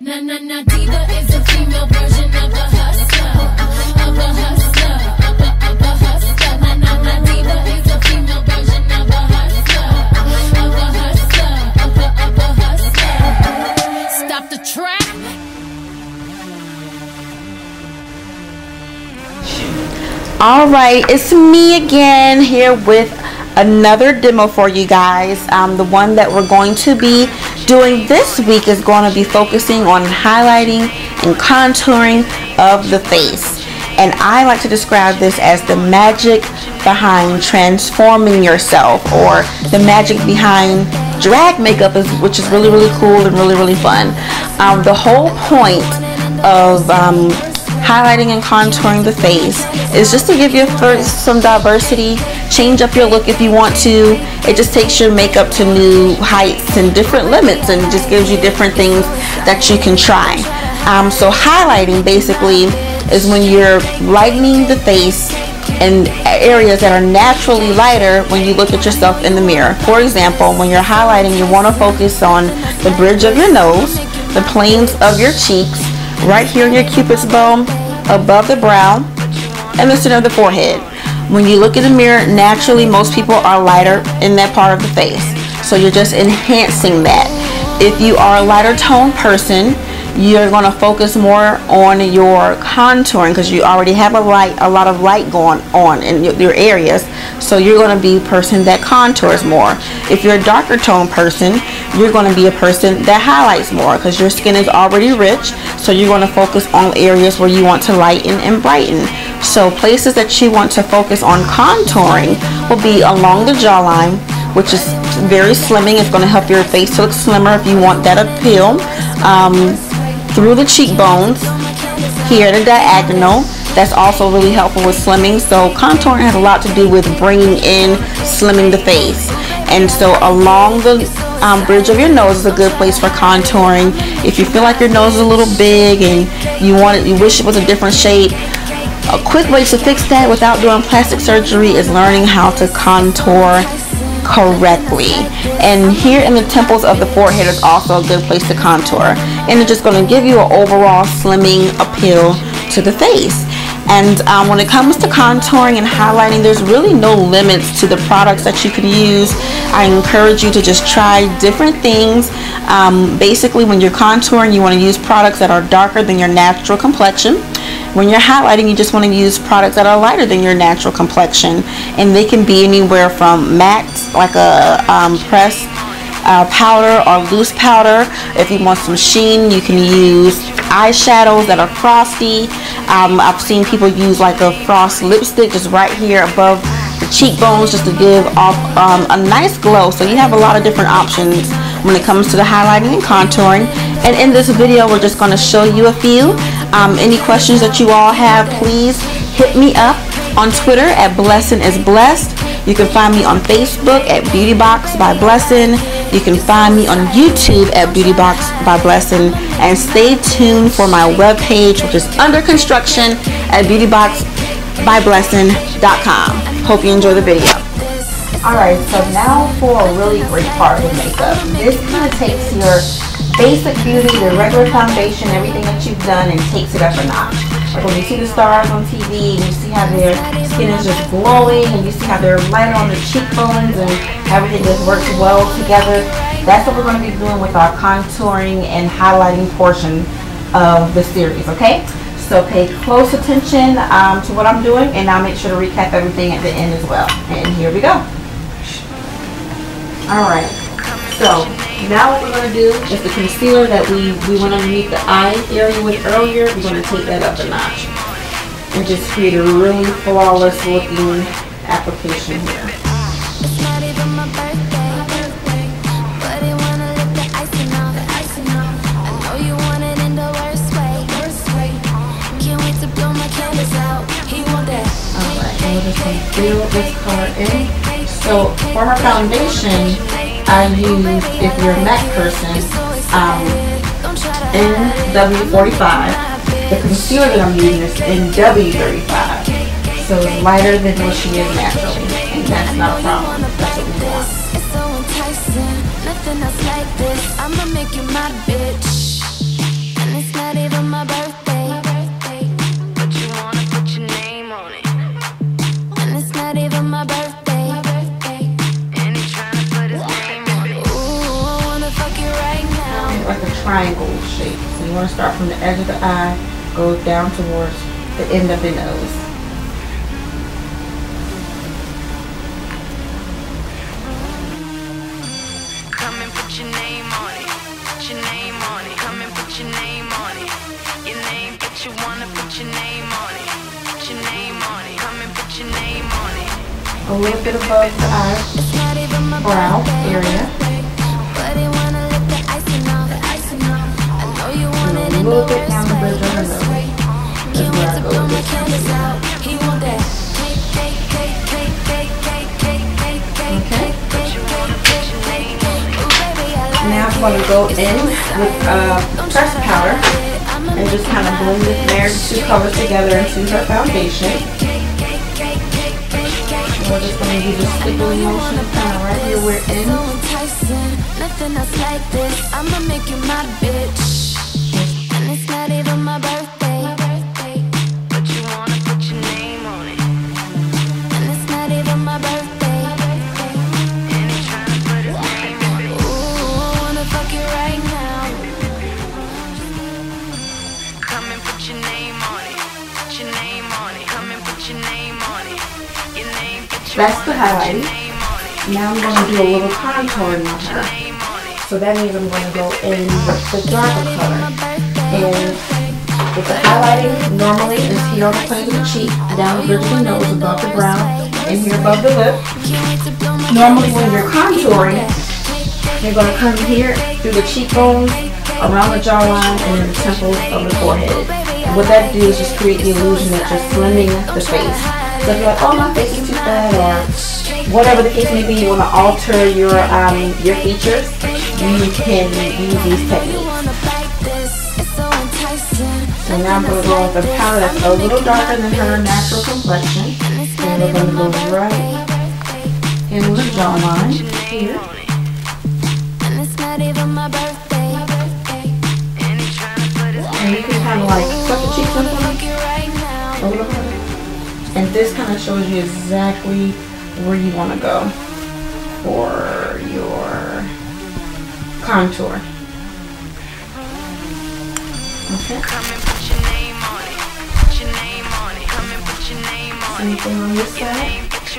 Diva is a female version of a hustler. Diva is a female version of a hustler. Stop the track. All right, it's me again here with another demo for you guys. The one that we're going to be doing this week is going to be focusing on highlighting and contouring of the face, and I like to describe this as the magic behind transforming yourself, or the magic behind drag makeup, which is really, really cool and really, really fun. The whole point of highlighting and contouring the face is just to give your face some diversity, change up your look if you want to. It just takes your makeup to new heights and different limits, and just gives you different things that you can try. So highlighting basically is when you're lightening the face in areas that are naturally lighter when you look at yourself in the mirror. For example, when you're highlighting, you want to focus on the bridge of your nose, the planes of your cheeks, right here in your cupid's bow, above the brow, and the center of the forehead. When you look in the mirror, naturally most people are lighter in that part of the face, so you're just enhancing that. If you are a lighter toned person, you're going to focus more on your contouring, because you already have a lot of light going on in your areas, so you're going to be a person that contours more. If you're a darker toned person, you're going to be a person that highlights more, because your skin is already rich, so you're going to focus on areas where you want to lighten and brighten. So places that you want to focus on contouring will be along the jawline, which is very slimming. It's going to help your face to look slimmer if you want that appeal. Through the cheekbones, here at a diagonal, that's also really helpful with slimming. So contouring has a lot to do with bringing in, slimming the face. And so along the bridge of your nose is a good place for contouring. If you feel like your nose is a little big and you wish it was a different shape, a quick way to fix that without doing plastic surgery is learning how to contour correctly. And here in the temples of the forehead is also a good place to contour, and it's just going to give you an overall slimming appeal to the face. And when it comes to contouring and highlighting, there's really no limits to the products that you could use. I encourage you to just try different things. Basically, when you're contouring, you want to use products that are darker than your natural complexion. When you're highlighting, you just want to use products that are lighter than your natural complexion, and they can be anywhere from MAC, like a pressed powder, or loose powder. If you want some sheen, you can use eyeshadows that are frosty. I've seen people use like a frost lipstick just right here above the cheekbones, just to give off a nice glow. So you have a lot of different options when it comes to the highlighting and contouring. And in this video, we're just going to show you a few. Any questions that you all have, please hit me up on Twitter at BlessinIsBlessD. You can find me on Facebook at BeautyBoxx by Blessin. You can find me on YouTube at BeautyBoxx by Blessin. And stay tuned for my webpage, which is under construction, at BeautyBoxxbyblessin.com. Hope you enjoy the video. Alright, so now for a really great part of makeup. This kind of takes your basic beauty, the regular foundation, everything that you've done, and takes it up a notch. Like when you see the stars on TV and you see how their skin is just glowing, and you see how they're lighter on their cheekbones, and everything just works well together. That's what we're going to be doing with our contouring and highlighting portion of the series, okay? So pay close attention to what I'm doing, and I'll make sure to recap everything at the end as well. And here we go. Alright, so now what we're going to do is the concealer that we went underneath the eye area with earlier. We're going to take that up a notch and just create a really flawless looking application here. Alright, and we're just going to build this color in. So for our foundation, I use, if you're a MAC person, NW45. The concealer that I'm using is NW35. So it's lighter than what she is naturally, and that's not a problem. That's what we want. It's so enticing, nothing else like this. I'ma make you my bitch. triangle shape. So you want to start from the edge of the eye, go down towards the end of the nose. Come and put your name on it. Put your name on it. Come and put your name on it. Your name, but you want to put your name on it. Put your name on it. Come and put your name on it. A little bit above the eye, brow area. A little bit down the bridge of her nose. That's where I go with this. Okay. Now I'm going to go in with pressed powder and just kind of blend this, marry the two colors together into her foundation. And we're just going to do this stippling motion kind of right here. We're in. Nothing else like this. I'm going to make you my bitch. Not even my birthday. But you wanna put your name on it. And it's not even my birthday. And it's trying to put his name on it. Ooh, I wanna fuck it right now. Come and put your name on it. Put your name on it. Come and put your name on it. Your name, but you that's the highlight. Now I'm gonna do a little contouring on her. So that means I'm gonna go in with the darker color. And with the highlighting, normally is here on the plane of the cheek, down the bridge of the nose, above the brow, and here above the lip. Normally when you're contouring, you're going to come here through the cheekbones, around the jawline, and then the temples of the forehead. And what that do is just create the illusion that you're slimming the face. So if you're like, oh, my face is too fat, or whatever the case may be, you want to alter your features, you can use these techniques. So now I'm going to go with a powder that's a little darker than her natural complexion. And we're going to go right into the jawline here. And you can kind of like put the cheeks up a little bit. And this kind of shows you exactly where you want to go for your contour. Okay. Anything on this side? Let's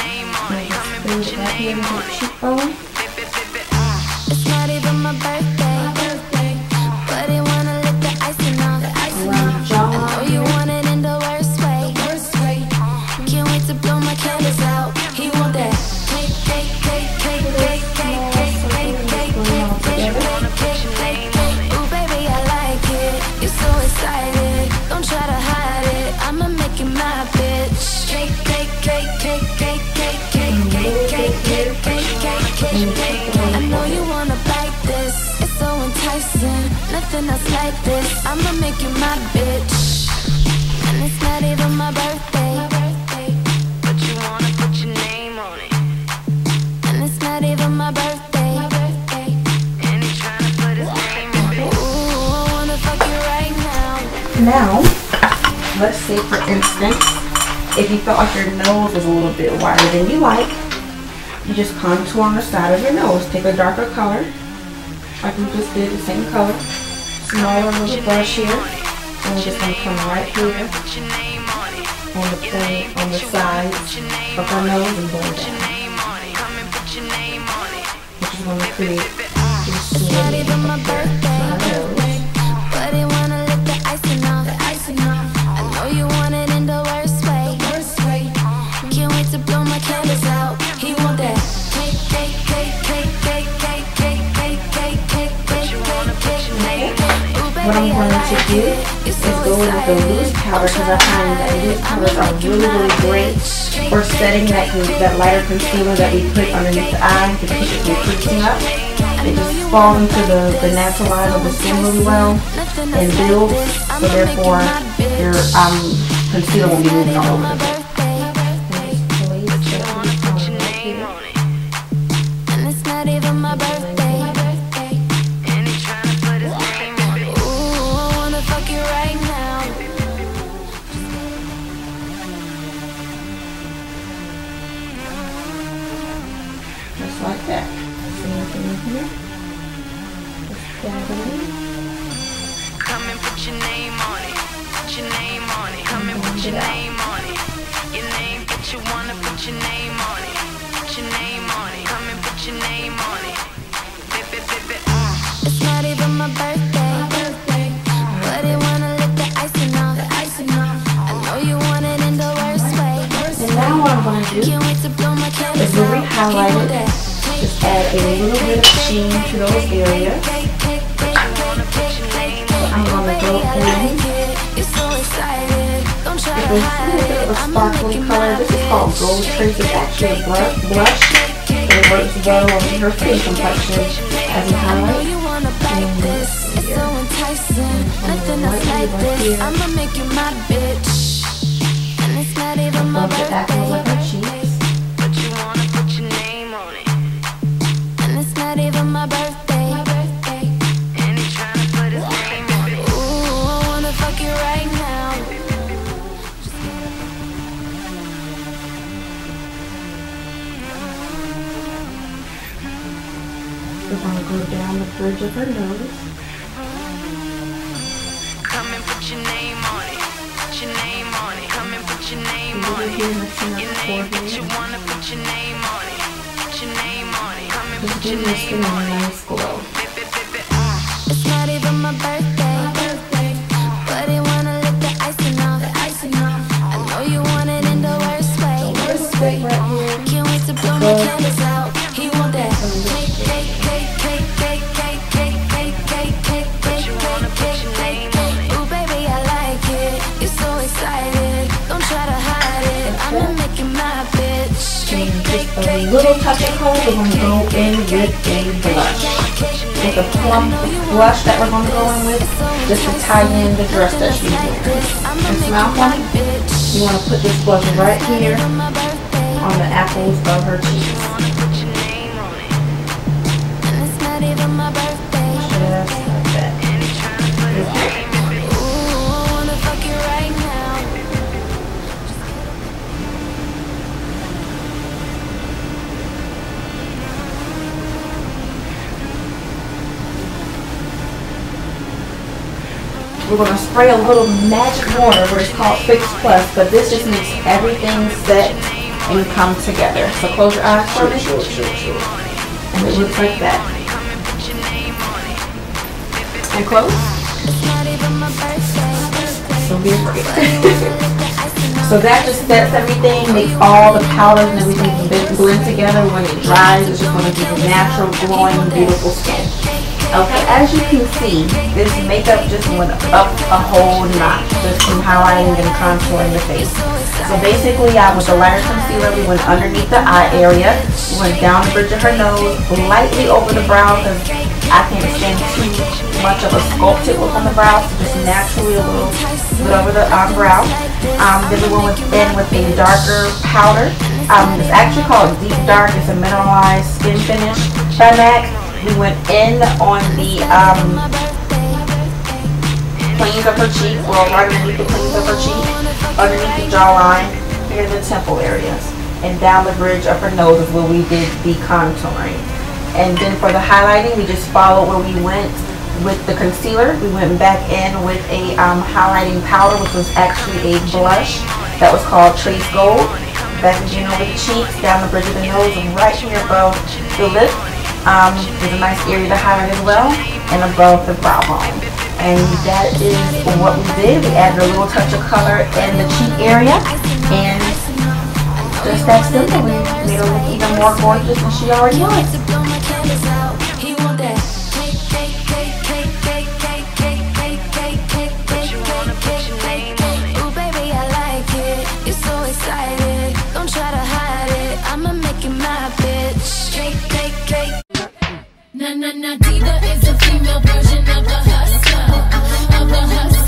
bring it back here into the cheekbone. Around the nothing else like this. I'ma make you my bitch. And it's not even my birthday. But you wanna put your name on it. And it's not even my birthday. And he's trying to put his name on it. Ooh, I wanna fuck you right now. Now, let's say for instance, if you felt like your nose is a little bit wider than you like, you just contour on the side of your nose. Take a darker color, like we just did, the same color. Smaller little brush here, and we're just going to come right here on the plane, on the sides of our nose and blow it down. Which is going to create this swirly effect. What I'm going to do is go with the loose powder, because I find that loose powders are really, really great for setting that lighter concealer that we put underneath the eye to keep it from creasing up. It just falls into the natural line of the skin really well and builds, so therefore your concealer won't be moving all over the place. Like that. Same thing here. Come and put your name on it. Put your name on it. Come and put your name on it. Your name, get you wanna put your name on it. Put your name on it. Come and put your name on it. It's not even my birthday. Can we blow my candles? Is really highlighted. Just add a little bit of sheen to those areas. So I'm gonna go in. This is a bit of a sparkling color. This is called Gold Trace. It's actually a blush. It works well on her skin complexion as a highlight. And this here. And right here right here. Above the actual leather cheeks. But you wanna put your name on it. And it's not even my birthday. And he's trying to put his name on it. Ooh, I wanna fuck you right now. We're gonna go down the bridge of her nose. Come and put your name on it. Put your name on it. Come and put your name. Your name, but you wanna put your name on it. Put your name on it. Come and put your name on it. It's not even my birthday, but I wanna let the icing off. I know you want it in the worst way. Can't wait to blow my candles out. He want that cake. But you wanna put your name on it. Ooh, baby, I like it. You're so excited. Don't try to hide. I'm making my bitch. Just a little touch and hold. We're going to go in with a blush. It's a plump blush that we're going to go in with just to tie in the dress that she's wearing. And smile funny. You want to put this blush right here on the apples of her cheeks. Just like that. Okay. We're going to spray a little magic water, which is called Fix Plus, but this just makes everything set and come together. So close your eyes for me. Sure. And it looks like that. And close. Don't be afraid. So that just sets everything, makes all the powders and everything blend together. When it dries, it's just going to give a natural, glowing, beautiful skin. Okay, as you can see, this makeup just went up a whole notch just from highlighting and contouring the face. So basically, I with the lighter concealer, we went underneath the eye area, went down the bridge of her nose, lightly over the brow because I can't stand too much of a sculpted look on the brow, so just naturally a little bit over the brow. Then we went in with a darker powder. It's actually called Deep Dark. It's a mineralized skin finish by MAC. We went in on the planes of her cheek, well, right underneath the planes of her cheek, underneath the jawline, here in the temple areas, and down the bridge of her nose is where we did the contouring. And then for the highlighting, we just followed where we went with the concealer. We went back in with a highlighting powder, which was actually a blush that was called Trace Gold. Back in over the cheeks, down the bridge of the nose, and right here above the lip. There's a nice area to highlight as well, and above the brow bone. And that is what we did. We added a little touch of color in the cheek area, and just that simple. We made her look even more gorgeous than she already was. Ooh, baby, I like it. You're so excited. Don't try to hide it. I'ma make you my bitch. Nanadita is a female version of the hustler.